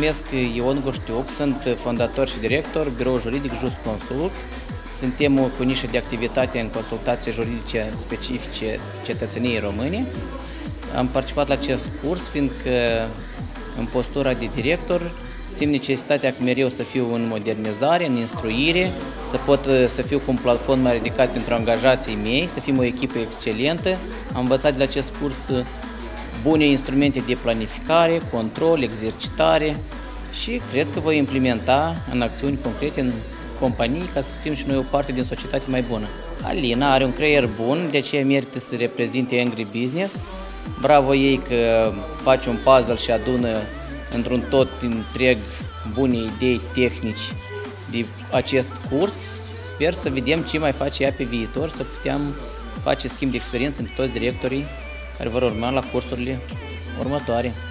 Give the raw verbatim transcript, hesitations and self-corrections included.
numesc Ion Guștiuc, sunt fondator și director, Biро-Juridic JUSCONSULT. Suntem cu nișă de activitate în consultații juridice specifice cetățeniei române. Am participat la acest curs, fiindcă în postura de director simt necesitatea că mereu să fiu în modernizare, în instruire, să pot să fiu cu un platform mai ridicat pentru angajații mei, să fim o echipă excelentă. Am învățat de la acest curs bune instrumente de planificare, control, exercitare și cred că voi implementa în acțiuni concrete în companii ca să fim și noi o parte din societate mai bună. Alina are un creier bun, de aceea merită să reprezinte Angry Business. Bravo ei că face un puzzle și adună într-un tot întreg bune idei tehnici de acest curs. Sper să vedem ce mai face ea pe viitor, să putem face schimb de experiență între toți directorii care vor urma la cursurile următoare.